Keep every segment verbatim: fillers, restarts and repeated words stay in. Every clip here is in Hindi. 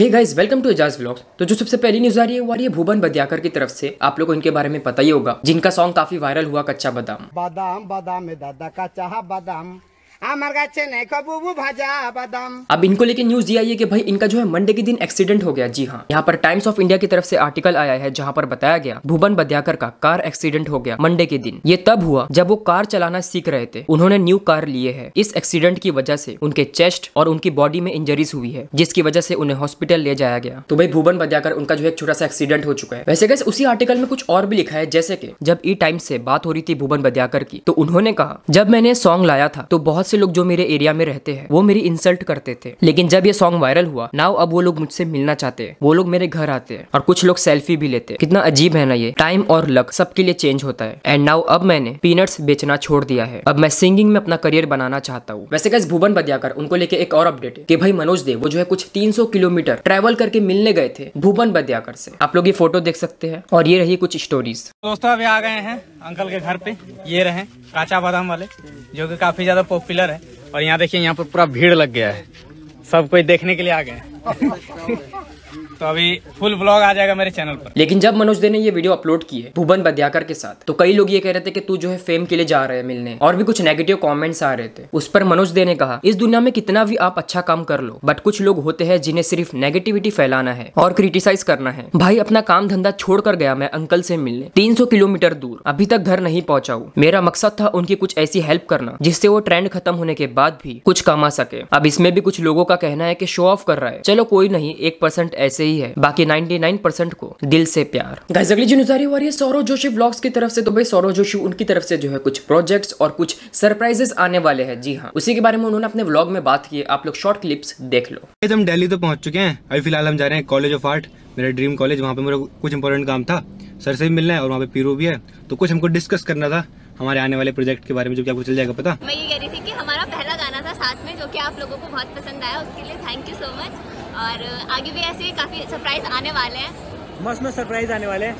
Hey guys welcome to Ejaz vlogs. तो जो सबसे पहली न्यूज आ रही है वो आ रही है भुवन बद्याकर की तरफ से। आप लोगों को इनके बारे में पता ही होगा, जिनका सॉन्ग काफी वायरल हुआ कच्चा बादाम। बादाम बादाम में दादा कच्चा बादाम भाजा बादाम। अब इनको लेके न्यूज ये आई है कि भाई इनका जो है मंडे के दिन एक्सीडेंट हो गया। जी हाँ, यहाँ पर टाइम्स ऑफ इंडिया की तरफ से आर्टिकल आया है जहाँ पर बताया गया भुवन बद्याकर का कार एक्सीडेंट हो गया मंडे के दिन। ये तब हुआ जब वो कार चलाना सीख रहे थे। उन्होंने न्यू कार लिए है। इस एक्सीडेंट की वजह से उनके चेस्ट और उनकी बॉडी में इंजरीज हुई है, जिसकी वजह से उन्हें हॉस्पिटल ले जाया गया। तो भाई भुवन बद्याकर उनका जो है छोटा सा एक्सीडेंट हो चुका है। वैसे गाइस उसी आर्टिकल में कुछ और भी लिखा है, जैसे की जब ई टाइम्स से बात हो रही थी भुवन बद्याकर की, तो उन्होंने कहा जब मैंने सॉन्ग लाया था तो बहुत लोग जो मेरे एरिया में रहते हैं वो मेरी इंसल्ट करते थे, लेकिन जब ये सॉन्ग वायरल हुआ नाउ अब वो लोग मुझसे मिलना चाहते हैं, वो लोग मेरे घर आते हैं और कुछ लोग सेल्फी भी लेते हैं। कितना अजीब है ना, ये टाइम और लक सबके लिए चेंज होता है। एंड नाउ अब मैंने पीनट्स बेचना छोड़ दिया है, अब मैं सिंगिंग में अपना करियर बनाना चाहता हूँ। वैसे गाइस भुवन बद्याकर उनको लेके एक और अपडेट है कि भाई मनोज देव वो जो है कुछ तीन सौ किलोमीटर ट्रेवल करके मिलने गए थे भुवन बद्याकर से। आप लोग ये फोटो देख सकते हैं और ये रही कुछ स्टोरीज। दोस्तों अभी आ गए हैं अंकल के घर पे, ये रहे काचा बादाम वाले जो कि काफी ज्यादा पॉपुलर है। और यहाँ देखिए यहाँ पर पूरा भीड़ लग गया है, सब कोई देखने के लिए आ गए हैं। तो अभी फुल व्लॉग आ जाएगा मेरे चैनल पर। लेकिन जब मनोज देव ने ये वीडियो अपलोड की है भुवन बद्याकर के साथ, तो कई लोग ये कह रहे थे कि तू जो है फेम के लिए जा रहे है मिलने, और भी कुछ नेगेटिव कमेंट्स आ रहे थे। उस पर मनोज देव ने कहा इस दुनिया में कितना भी आप अच्छा काम कर लो, बट कुछ लोग होते हैं जिन्हें सिर्फ नेगेटिविटी फैलाना है और क्रिटिसाइज करना है। भाई अपना काम धंधा छोड़ कर गया मैं अंकल से मिलने, तीन सौ किलोमीटर दूर, अभी तक घर नहीं पहुँचा हूँ। मेरा मकसद था उनकी कुछ ऐसी हेल्प करना जिससे वो ट्रेंड खत्म होने के बाद भी कुछ कमा सके। अब इसमें भी कुछ लोगों का कहना है की शो ऑफ कर रहा है। चलो कोई नहीं, एक परसेंट ऐसे ही है, बाकी निन्यानवे परसेंट को दिल से प्यार। गाइस अगली जो न्यूज़ आ रही है सौरव जोशी व्लॉग्स की तरफ से। तो भाई सौरव जोशी उनकी तरफ से जो है कुछ प्रोजेक्ट्स और कुछ सरप्राइजेस आने वाले हैं। जी हाँ, उसी के बारे में उन्होंने अपने व्लॉग में बात की है। आप लोग शॉर्ट क्लिप्स देख लो। हम दिल्ली तो पहुंच चुके हैं, अभी फिलहाल हम जा रहे हैं कॉलेज ऑफ आर्ट, मेरा ड्रीम कॉलेज। वहाँ पे मेरा कुछ इंपॉर्टेंट काम था, सर से भी मिलना है और वहाँ पे पीरो भी है, तो कुछ हमको डिस्कस करना था हमारे आने वाले प्रोजेक्ट के बारे में, जो कि आपको चल जाएगा पता। मैं ये कह रही थी कि हमारा पहला गाना था साथ में, जो कि आप लोगों को बहुत पसंद आया, उसके लिए थैंक यू सो मच। और आगे भी ऐसे काफी सरप्राइज आने वाले हैं, मस्त मस्त सरप्राइज आने वाले हैं,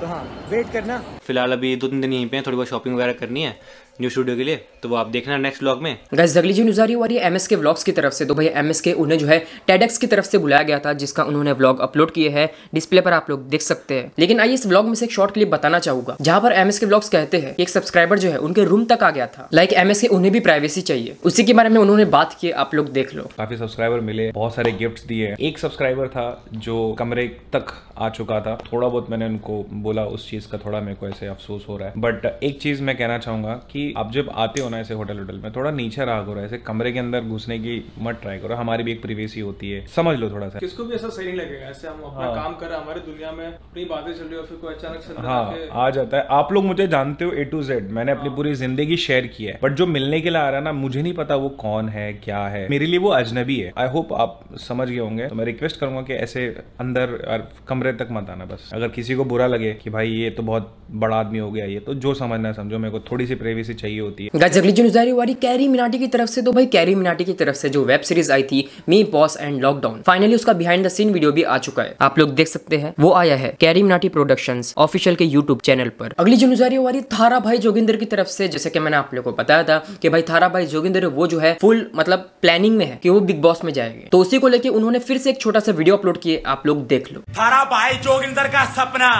तो हाँ वेट करना। फिलहाल अभी दो तीन दिन यहीं पे हैं, थोड़ी बहुत शॉपिंग वगैरह करनी है न्यू स्टूडियो के लिए, तो वो आप देखना नेक्स्ट व्लॉग में। गाइस अगली जो न्यूज आ रही है वो आ रही है एमएस के व्लॉग्स की तरफ से। तो भाई एमएस के उन्हें जो है टेडेक्स की तरफ से बुलाया गया था, जिसका उन्होंने व्लॉग अपलोड किया है, डिस्प्ले पर आप लोग देख सकते हैं। लेकिन आइए इस व्लॉग में से एक शॉर्ट क्लिप बताना चाहूंगा जहाँ पर एमएस के व्लॉग्स कहते हैं एक सब्सक्राइबर जो है उनके रूम तक आ गया था। लाइक एमएस के उन्हें भी प्राइवेसी चाहिए, उसी के बारे में उन्होंने बात की, आप लोग देख लो। काफी सब्सक्राइबर मिले, बहुत सारे गिफ्ट दिए। एक सब्सक्राइबर था जो कमरे तक आ चुका था, थोड़ा बहुत मैंने उनको बोला उस चीज का, थोड़ा मेरे को ऐसे अफसोस हो रहा है। बट एक चीज मैं कहना चाहूंगा कि आप जब आते हो ना ऐसे होटल होटल में, थोड़ा नीचे रहा करो, ऐसे कमरे के अंदर घुसने की मत ट्राई करो। हमारी भी एक प्राइवेसी होती है, समझ लो थोड़ा सा। किसको भी ऐसा सही नहीं लगेगा, ऐसे हम अपना हाँ। काम कर रहे हैं, हमारी दुनिया में अपनी बातें चल रही है और फिर कोई अचानक से हाँ आ जाता है। आप लोग मुझे जानते हो ए टू जेड, मैंने हाँ। अपनी पूरी जिंदगी शेयर की है, बट जो मिलने के लिए आ रहा है ना, मुझे नहीं पता वो कौन है क्या है, मेरे लिए वो अजनबी है। आई होप आप समझ गए होंगे। तो मैं रिक्वेस्ट करूंगा कि ऐसे अंदर कमरे तक मत आना। बस अगर किसी को बुरा लगे कि भाई ये तो बहुत बड़ा आदमी हो गया, ये तो जो समझना समझो, मेरे को थोड़ी सी प्राइवेसी चाहिए होती है। अगली जो न्यूज आ रही है वो आ रही है कैरीमिनाटी की तरफ से। तो भाई कैरीमिनाटी की तरफ से जो वेब सीरीज आई थी me boss and lockdown, finally उसका बिहाइंड द सीन वीडियो भी आ चुका है, आप लोग देख सकते हैं। वो आया है कैरीमिनाटी प्रोडक्शंस ऑफिशियल के यूट्यूब चैनल पर। अगली जो न्यूज आ रही है वो आ रही है थारा भाई जोगिंदर की तरफ से। जैसे कि मैंने आप लोगों को बताया था कि भाई थारा भाई जोगिंदर वो जो है फुल मतलब प्लानिंग में है कि वो बिग बॉस में जाएंगे, तो उसी को लेकर उन्होंने फिर से एक छोटा सा वीडियो अपलोड किए, आप लोग देख लो। थारा भाई जोगिंदर का सपना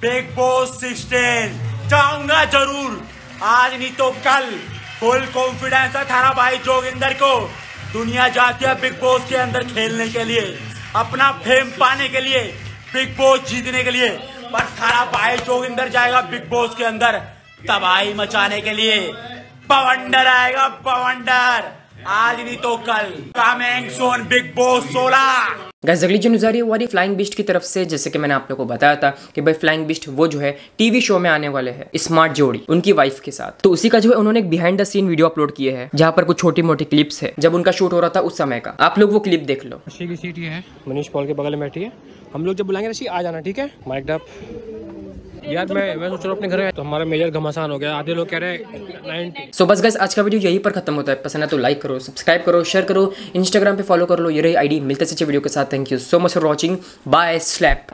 बिग बॉस सिस्टम, जाऊंगा जरूर, आज नहीं तो कल। फुल कॉन्फिडेंस है थारा भाई जोगिंदर को, दुनिया जाती है बिग बॉस के अंदर खेलने के लिए, अपना फेम पाने के लिए, बिग बॉस जीतने के लिए, पर थारा भाई जोगिंदर जाएगा बिग बॉस के अंदर तबाही मचाने के लिए। बवंडर आएगा बवंडर, आज नहीं तो कल, कमिंग सोन बिग बॉस सोलह। गाइस अगली जो न्यूज आ रही है वो आ रही है फ्लाइंग बीस्ट की तरफ से। जैसे कि मैंने आप लोगों को बताया था कि भाई फ्लाइंग बीस्ट वो जो है टीवी शो में आने वाले हैं स्मार्ट जोड़ी उनकी वाइफ के साथ, तो उसी का जो है उन्होंने एक behind the scene video upload किए हैं, जहाँ पर कुछ छोटी मोटी क्लिप्स है जब उनका शूट हो रहा था उस समय का, आप लोग वो क्लिप देख लो। रशी की सीट ये है, मनीष पॉल के बगल में बैठी है। हम लोग जब बुलाएंगे रशी आ जाना, ठीक है। Mic up. यार मैं मैं सोच रहा हूँ अपने घर आया तो हमारा मेजर घमासान हो गया, आधे लोग कह रहे हैं। सो बस गाइस आज का वीडियो यहीं पर खत्म होता है। पसंद है तो लाइक करो, सब्सक्राइब करो, शेयर करो, इंस्टाग्राम पे फॉलो कर लो, ये रही आईडी। मिलते हैं अच्छे वीडियो के साथ। Thank you so much for watching. Bye slap.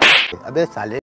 अबे साले।